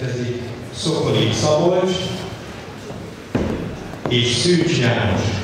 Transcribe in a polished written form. Következik Szokolik Szabolcs és Szűcs János.